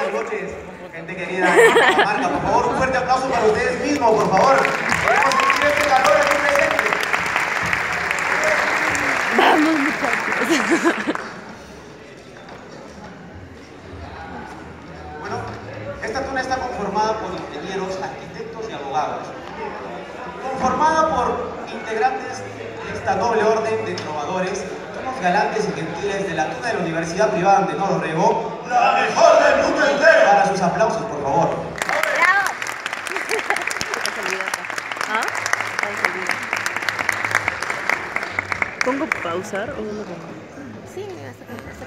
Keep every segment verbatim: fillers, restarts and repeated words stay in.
Buenas noches, gente querida. Marca, por favor, un fuerte aplauso para ustedes mismos, por favor. Queremos sentir este calor aquí presente. Vamos, muchachos. Bueno, esta tuna está conformada por ingenieros, arquitectos y abogados. Conformada por integrantes de esta doble orden de trovadores, galantes y gentiles de la tuna de la Universidad Privada Antenor Orrego, la mejor del mundo entero. Para sus aplausos, por favor. ¿Pongo pausar o no lo pongo? Sí, me vas a pensar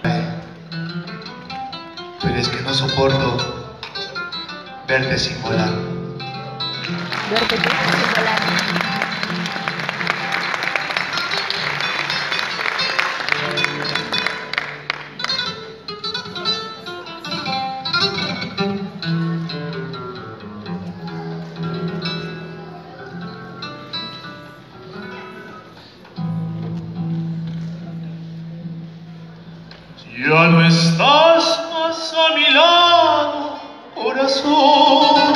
que pero es que no soporto verte sin volar. Verte sin volar. Ya no estás más a mi lado, corazón.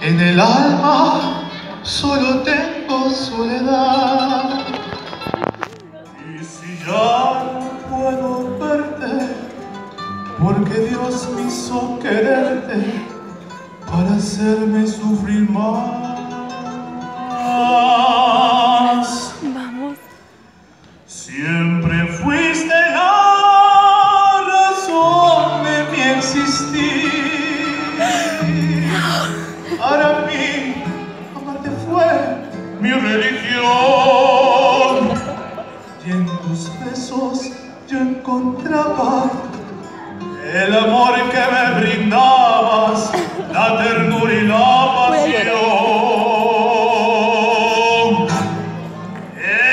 En el alma solo tengo soledad. Y si ya no puedo verte, porque Dios me hizo quererte para hacerme sufrir más. Vamos. Siempre fuiste tus besos yo encontraba el amor que me brindabas, la ternura y la pasión.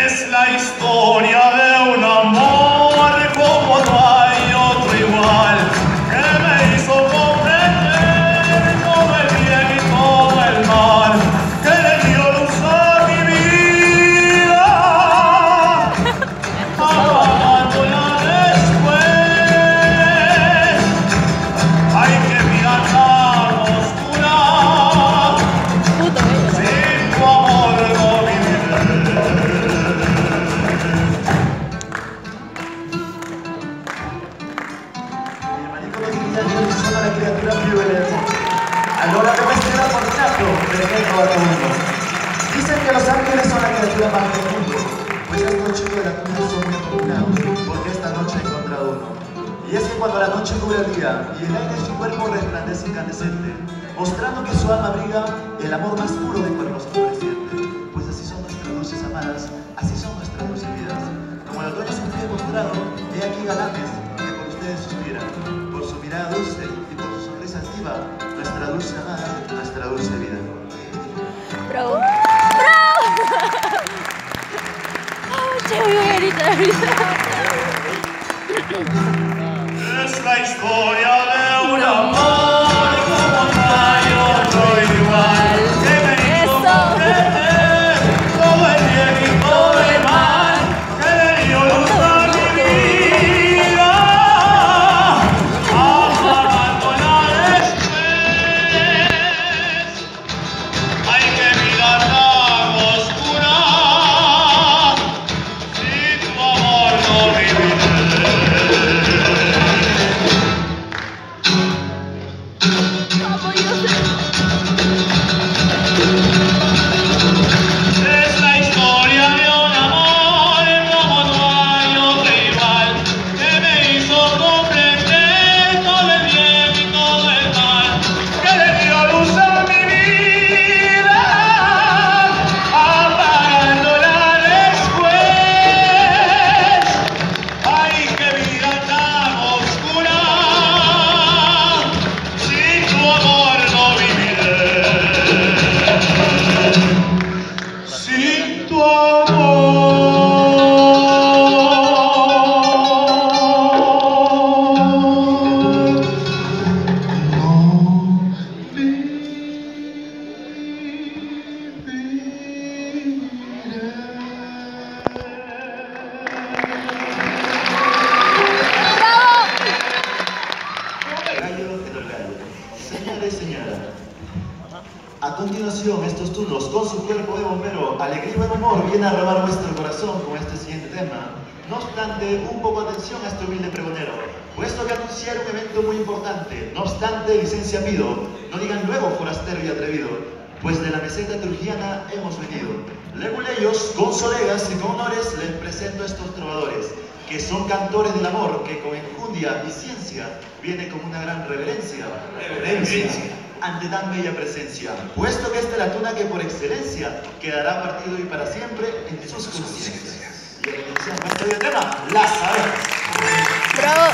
Es la historia de un amor como no hay otro igual, que me hizo comprender todo el bien y todo el mal, que le dio luz a mi vida, amándola después. Hay que mirar la oscura, sin tu amor no viviré. Son una criatura privilegiada. Allora come essere fortunato perché hai trovato uno. Dicen que los ángeles son la criatura más del mundo. Pues estos chicos de la cruz son muy afortunados, porque esta noche he encontrado uno. Y es que cuando la noche cubre el día y el aire de su cuerpo resplandece incandescente, mostrando que su alma abriga el amor más puro de cuerpos florecientes. Pues así son nuestras dulces amadas, así son nuestras dulces vidas. Como el otoño se ha mostrado, he aquí galantes que por ustedes suspiran. Por su mirada dulce y por su sonrisa activa, nuestra dulce amada, nuestra dulce vida. Bravo. Bravo. Es la historia de un amor. A continuación, estos turnos con su cuerpo de bombero, alegría y buen humor, vienen a robar vuestro corazón con este siguiente tema. No obstante, un poco de atención a este humilde pregonero, puesto que anunciar un evento muy importante. No obstante, licencia pido, no digan luego forastero y atrevido, pues de la meseta trujiana hemos venido. Leguleyos, con solegas y con honores, les presento a estos trovadores, que son cantores del amor, que con enjundia y ciencia viene con una gran reverencia. Reverencia. Ante tan bella presencia, puesto que esta es la tuna que por excelencia quedará partido y para siempre en sus conciencias. Y en el tema, la sabemos. ¡Bravo!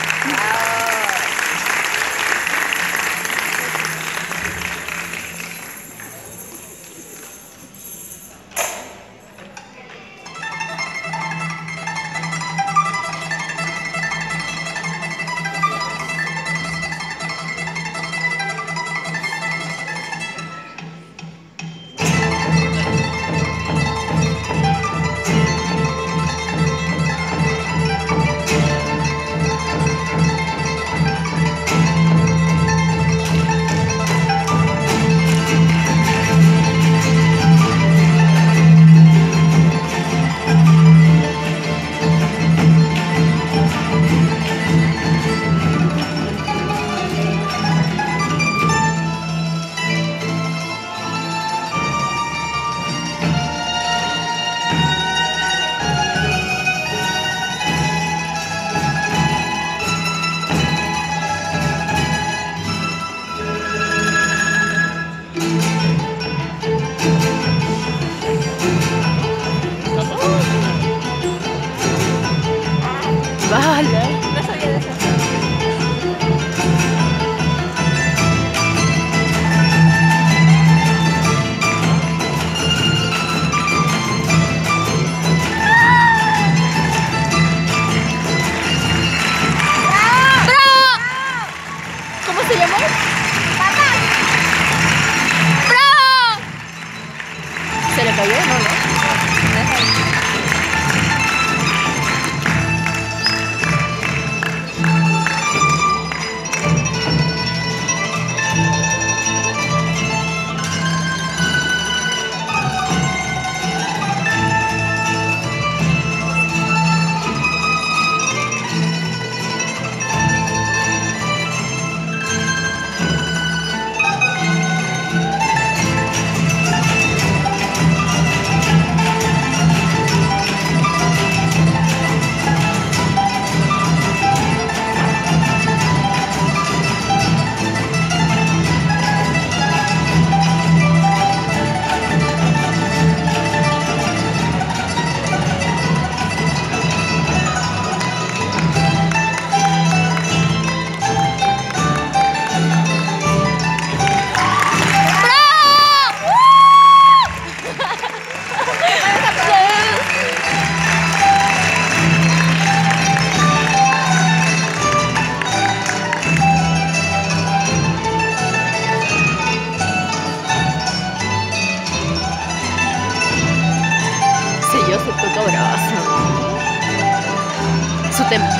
los demás.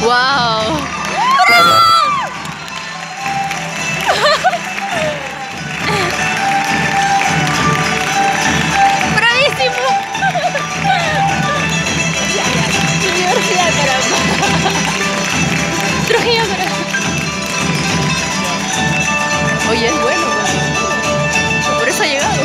¡Wow! ¡Bravo! ¡Bravísimo! Universidad, caramba. Trujillo, caramba. Oye, es bueno. Por eso ha llegado.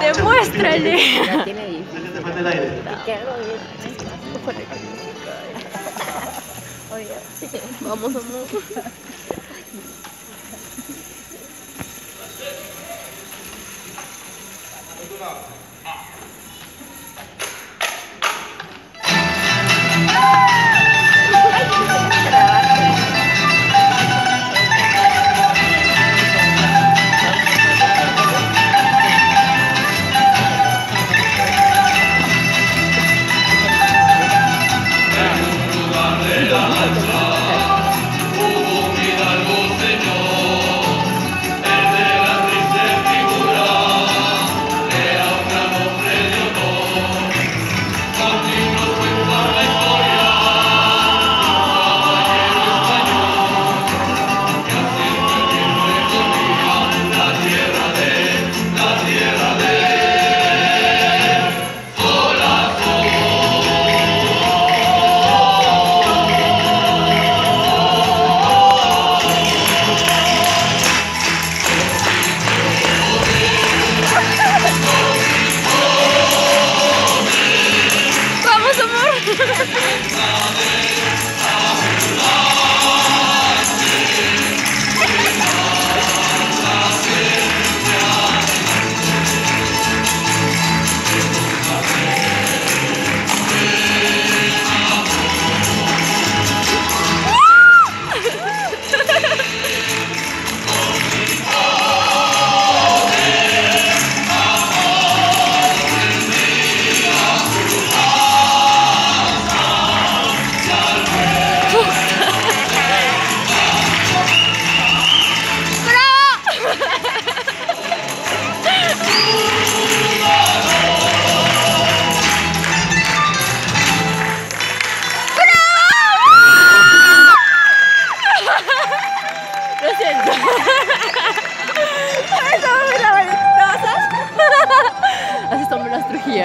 ¡Demuéstrale! Ya tiene ahí. El aire. Vamos, vamos. Ya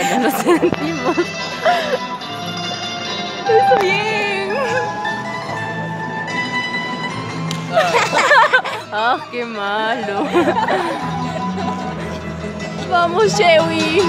no lo sentimos. Está bien. ¡Ah, oh, qué malo! Vamos, Chewy.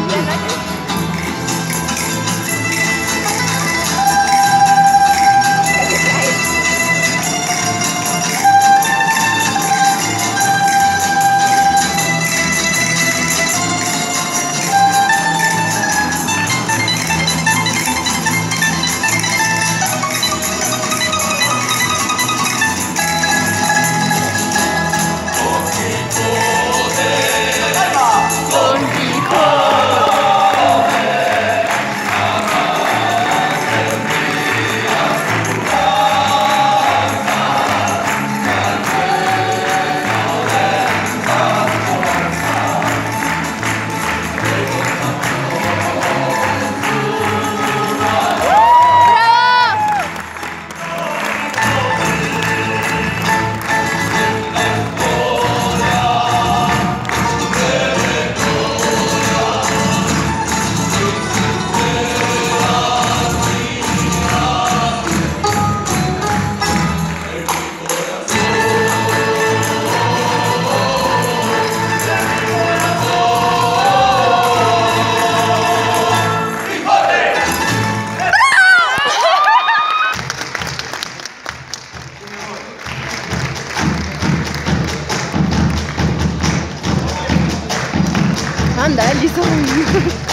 Anda, él hizo un...